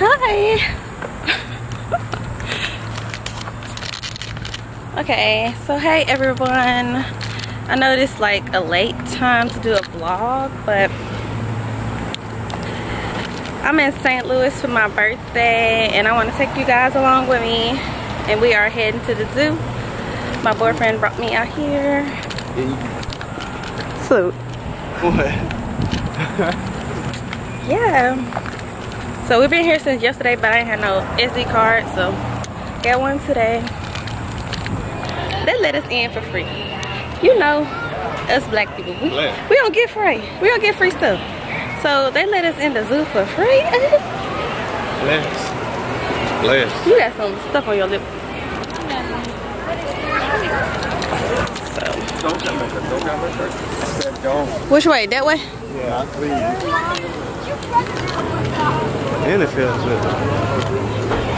Hi. Okay, so hey everyone. I know this is like a late time to do a vlog, but I'm in St. Louis for my birthday and I want to take you guys along with me, and we are heading to the zoo. My boyfriend brought me out here. Salute. What? Yeah, so we've been here since yesterday, but I ain't had no SD card, so got one today. They let us in for free. You know, us black people, we don't get free. We don't get free stuff. So they let us in the zoo for free. Bless. Bless. You got some stuff on your lip. So. Don't. Which way? That way? Yeah, please. And it feels good.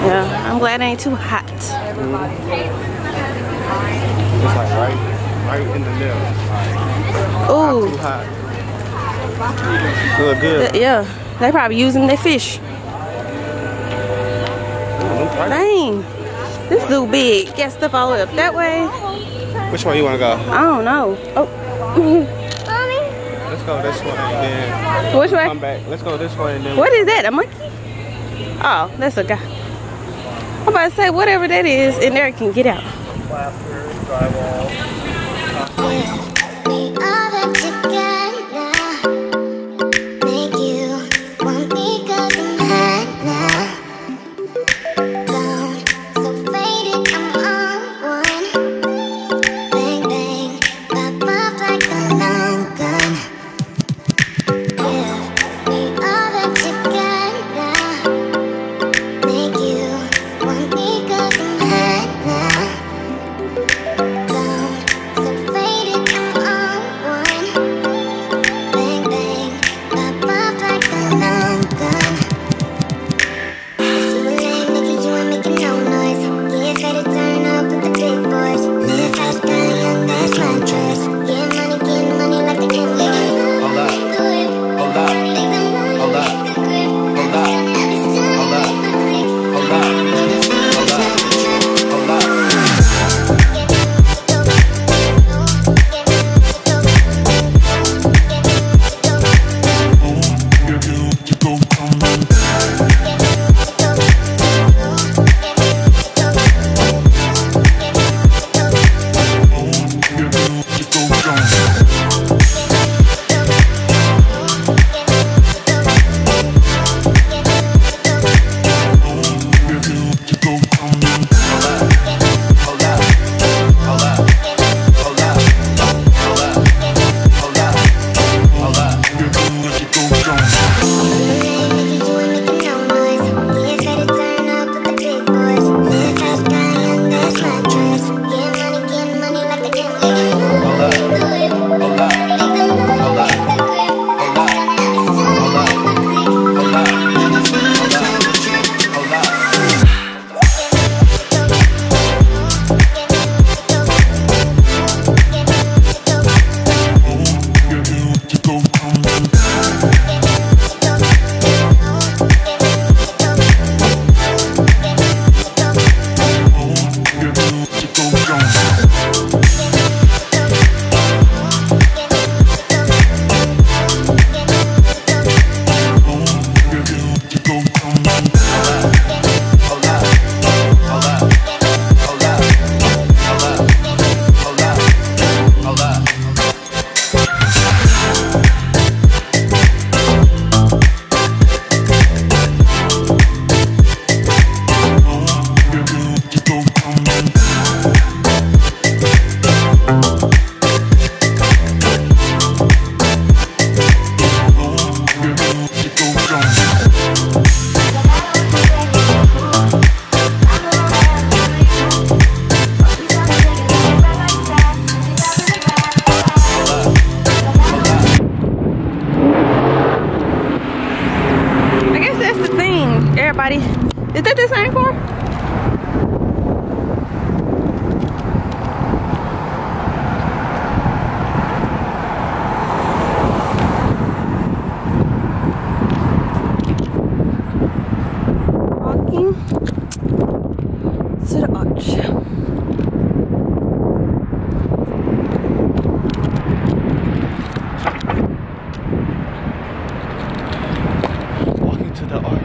Yeah, I'm glad it ain't too hot. Mm-hmm. It's like right in the middle. Like, ooh. Not too hot. Feel good. Yeah, they probably using their fish. Ooh, dang, this zoo big. Get stuff all up that way. Which one you wanna go? I don't know. Oh. Let's go this way and then which way? Come back. Let's go this way and then. What is that? A monkey? Oh, that's a guy. I'm about to say whatever that is in there can get out.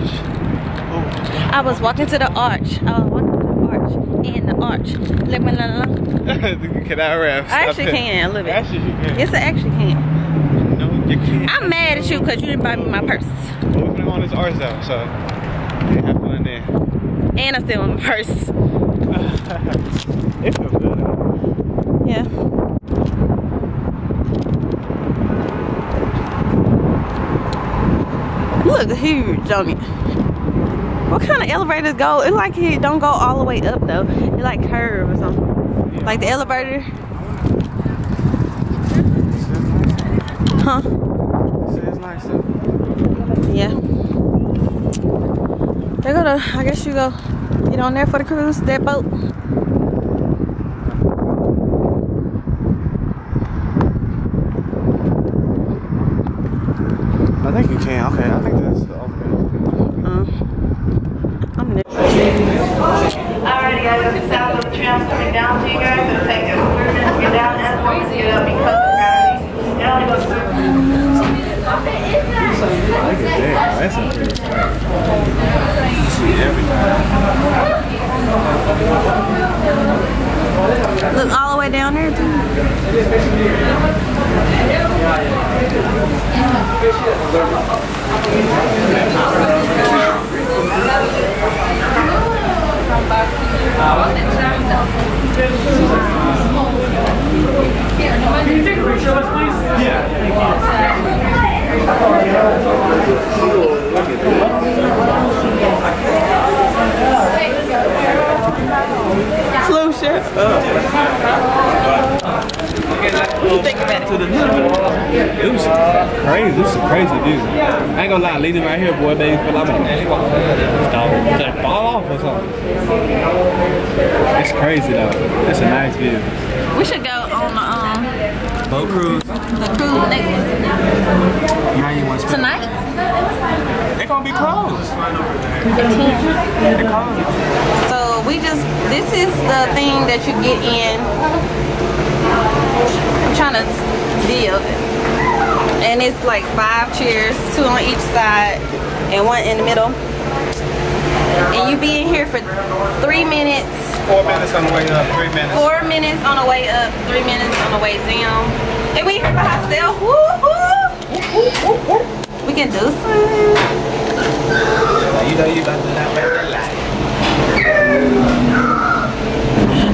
arch. Oh. I was walking to the arch. In the arch. Can I rap? I actually can a little bit. Actually, you can. Yes, I actually can. No, you can't. I'm mad at you because you didn't buy me my purse. We're gonna go on this arch though, so have fun there. And I still want my purse. It feels good. Yeah. Look, huge on it. What kind of elevators go? It's like it don't go all the way up though. It like curve or something. Yeah. Like the elevator. Huh? It's nice though. Yeah. They're gonna, I guess you go get on there for the cruise, that boat. I think you can. Okay, I think that's the open. I'm new. Alrighty guys, that's the sound of the tram's coming down to you guys. It'll take us 3 minutes to get down. That's why we get up because of gravity. It only goes 3 minutes. Look at that. That's a big crowd. You see everything. Look all the way down there too. Can you take a picture of us, please? Yeah. Flu shirt. Think about it. It was crazy, dude. I ain't gonna lie, leaving right here, boy, baby, feel like I'm gonna fall off or something. It's crazy though. That's a nice view. We should go on the boat cruise. The cruise next tonight. They're gonna be closed. They're closed. So we just, this is the thing that you get in. I'm trying to deal, and it's like 5 chairs, 2 on each side, and 1 in the middle. And you be in here for 3 minutes. 4 minutes on the way up, 3 minutes. 4 minutes on the way up, 3 minutes on the way down. And we here by ourselves. Woo hoo! We can do something. You know you about to laugh at your life.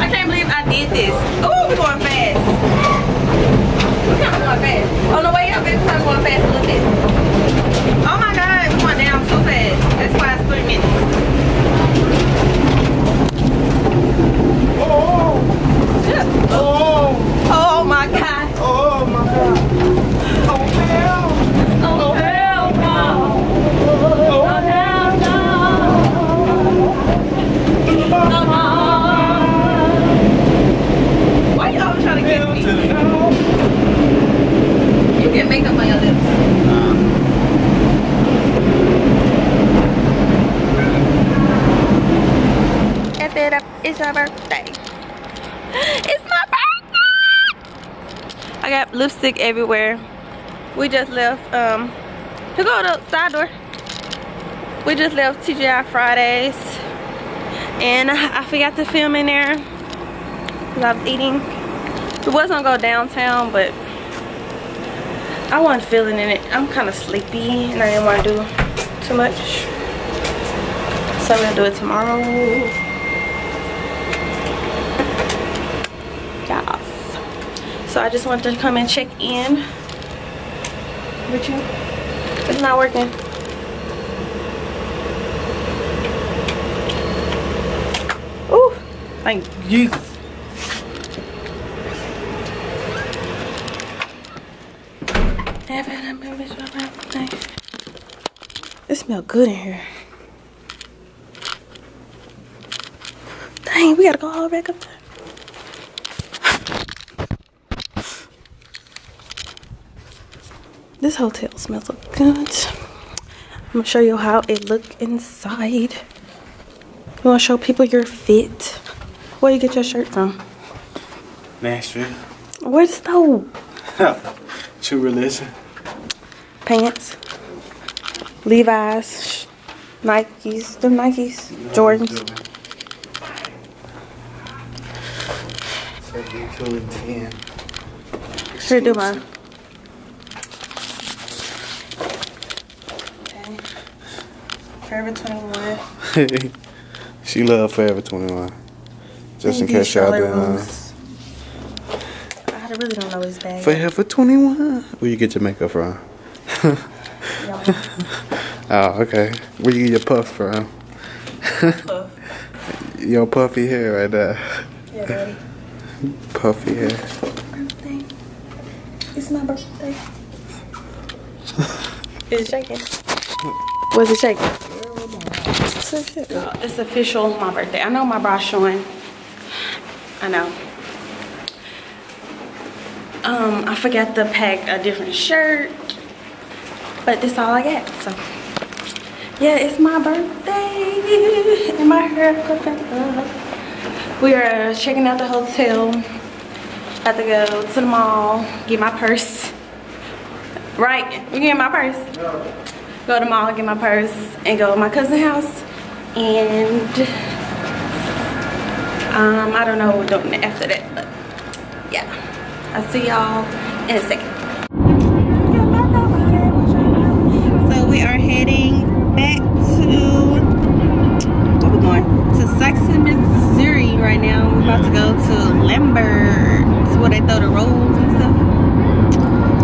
I can't believe I did this. Oh, we're going fast. On the way up, it's probably going fast a little bit. Oh my god, we went down too fast. That's why it's 3 minutes. Oh! Oh! Oh my god! Oh my god! Oh hell! Oh hell no! Oh hell no! Come on! Why you always trying to get me? You can make up on your lips. F it up, it's my birthday. It's my birthday! I got lipstick everywhere. We just left, to go to the side door. We just left TGI Fridays. And I forgot to film in there. Because I was eating. It was gonna go downtown, but I wasn't feeling in it. I'm kind of sleepy and I didn't want to do too much. So I'm going to do it tomorrow. Yes. So I just wanted to come and check in with you. It's not working. Ooh, thank Jesus. It smells good in here. Dang, we gotta go all back up there. This hotel smells so good. I'm gonna show you how it looks inside. You wanna show people your fit? Where you get your shirt from? Nashville. Where's the True Religion. Pants. Levi's. Nikes, the Nikes, you know, Jordans. Should do mine. Okay. Forever 21. She love Forever 21. Just in case y'all didn't. I really don't know his bag. Forever 21. Where you get your makeup from? Oh, okay. Where you get your puff from? Puff. Your puffy hair right there. Yeah, daddy. Puffy hair. Birthday. It's my birthday. Is it shaking? Was it shaking? Oh, it's official, my birthday. I know my bra's showing. I know. I forgot to pack a different shirt, but that's all I got, so. Yeah, it's my birthday and my hair perfect. We are checking out the hotel. About to go to the mall, get my purse. Right, you get my purse? No. Go to the mall, get my purse, and go to my cousin's house. And I don't know what we're doing after that, but yeah. I'll see y'all in a second. So we are heading back to, where we going? To Saxon, Missouri right now. We're about to go to Lambert's, where they throw the rolls and stuff.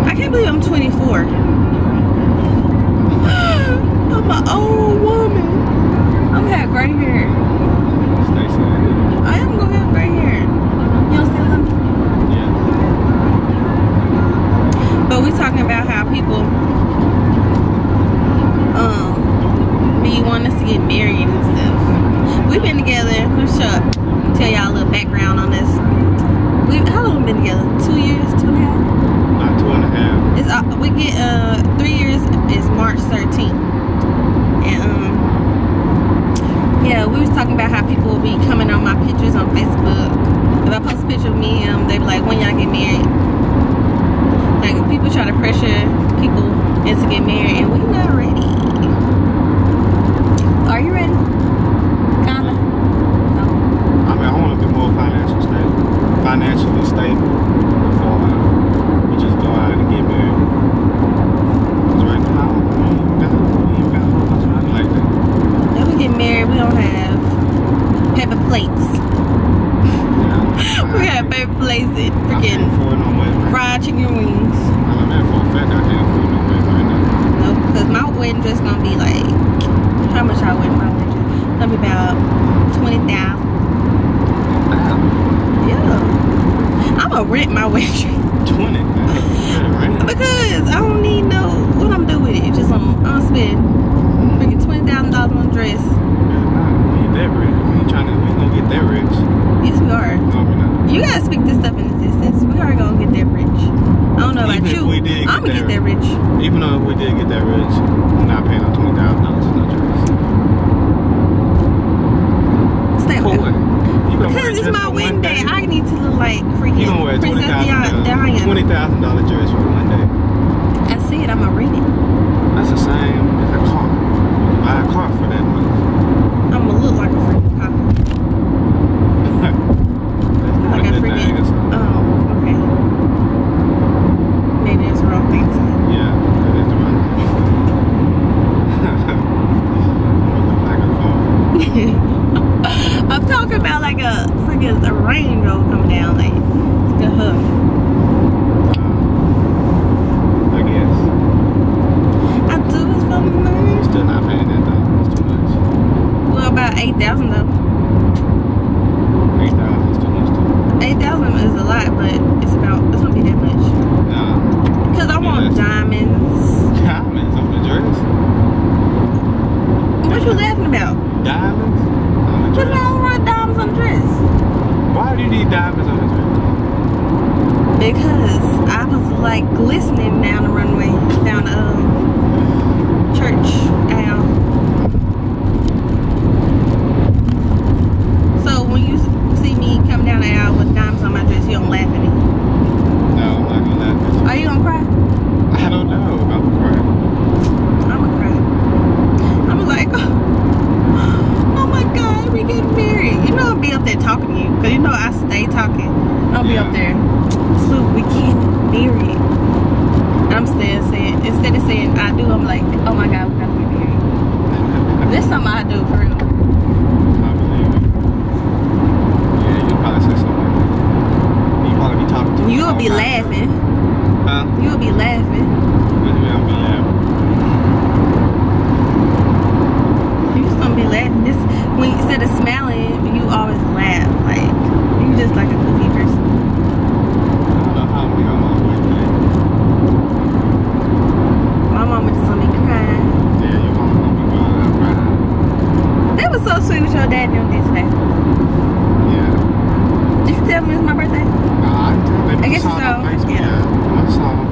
I can't believe I'm 24. I'm an old woman. I'm gonna have gray hair. I am gonna have gray hair. You don't see them? Yeah. But we talking about how people be wanting us to get married and stuff. We've been together. I'm sure. Tell y'all a little background on this. How long have we been together? 2 years, 2 and a half. Not 2 and a half. It's we get 3 years. It's March 13th. And, yeah, we was talking about how people will be coming on my pictures on Facebook. If I post a picture of me and they be like, when y'all get married? Like, people try to pressure people into get married, and we not ready. Are you ready? Kinda? No. I mean, I want to be more financially stable before we just go out and get married. Because right now, get married, we don't have paper plates. Yeah, we got paper plates and freaking fried chicken wings. I'm in for a fact I can't afford no wedding right now. No, because my wedding dress gonna be like, how much I wear my wedding dress? It's gonna be about $20,000. Yeah. I'm gonna rent my wedding dress. 20? Because I don't need no, what I'm doing with it. Just I'm spending $20,000 on dress. We ain't that rich. We ain't trying to. We gonna get that rich. Yes, we are. No, we're not. You gotta speak this stuff into existence. We are gonna get that rich. I don't know about you. I'm gonna get that rich. Even though if we did get that rich, we're not paying on $20,000 for no dress. Stay away. Because it's my wedding day, I need to look like freaking Princess Diana. $20,000 dress for one day. I see it. I'm gonna read it. That's the same as a car. Buy a car for that much. I'm gonna look like a freaking cop. Like a freaking. Oh, okay. Maybe it's the wrong thing to say. Yeah, that is the wrong thing. I'm gonna look like a car. I'm talking about like a freaking like a rain road coming down, like it's a good hook. Still not paying that though. It's too much. Well, about $8,000 though. $8,000 is too much too. $8,000 is a lot, but it's gonna be that much. Nah. Cause I want diamonds. Diamonds on the dress. What you laughing about? Diamonds on the dress. But I don't want diamonds on the dress. Why do you need diamonds on the dress? Because I was like glistening down the runway, down the church aisle. So when you see me come down the aisle with diamonds on my dress, you don't laugh at me? No, I'm not gonna laugh at you. Are you gonna cry? I don't know if I'm gonna cry. I'm gonna cry. I'm like, oh. something I do for real. I believe it. Yeah, you'll probably say something like that. You'll probably be talking to me. You'll be laughing. Huh? You'll be laughing. Yeah, I'll be laughing. You just gonna be laughing. This, when you instead of smiling, you always laugh. Like, you just like a goofy person. I don't know how we got my way today. My mama just gonna be crying. Yeah, your mama gonna be going out crying. That was so sweet with your dad doing this today. Yeah. Did you tell me it was my birthday? Nah, I didn't tell you. I guess so. Yeah.